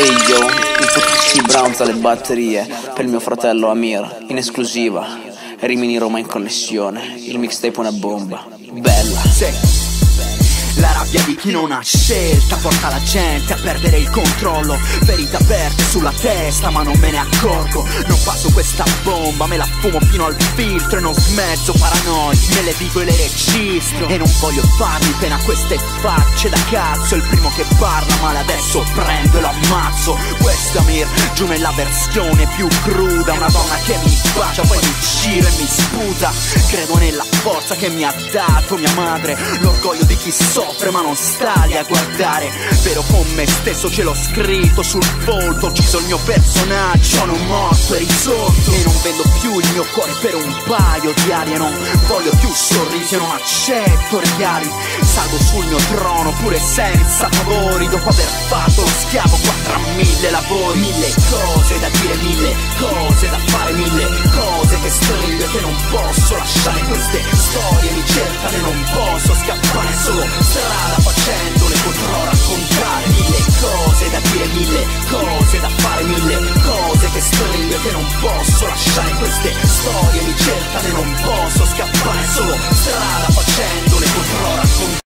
Ehi, i Browns alle batterie per mio fratello Amir, in esclusiva, Rimini Roma in connessione, il mixtape è una bomba, bella. Sì. La rabbia di chi non ha scelta porta la gente a perdere il controllo. Ferite aperte sulla testa ma non me ne accorgo. Non passo questa bomba, me la fumo fino al filtro e non smezzo paranoie. Me le vivo e le registro e non voglio farmi pena a queste facce da cazzo. Il primo che parla male adesso prendo e lo ammazzo. Questo Amir giù nella versione più cruda. Una donna che mi bacia poi mi gira e mi sputa. Credo nella forza che mi ha dato mia madre, l'orgoglio di chi so ma non sta lì a guardare. Vero con me stesso ce l'ho scritto sul volto. Ho ucciso il mio personaggio, sono morto e risorto. E non vendo più il mio cuore per un paio di arie. Non voglio più sorrisi, non accetto regali. Salgo sul mio trono pure senza favori. Dopo aver fatto lo schiavo 4.000 lavori. 1000 cose da dire, 1000 cose da fare, 1000 cose che strido e che non posso lasciare. Queste storie mi cercano e non posso scappare. Solo strada facendole potrò raccontare. 1000 cose da dire, 1000 cose da fare, 1000 cose che strido e che non posso lasciare. Queste storie mi cercano e non posso scappare. Solo strada facendole potrò raccontare.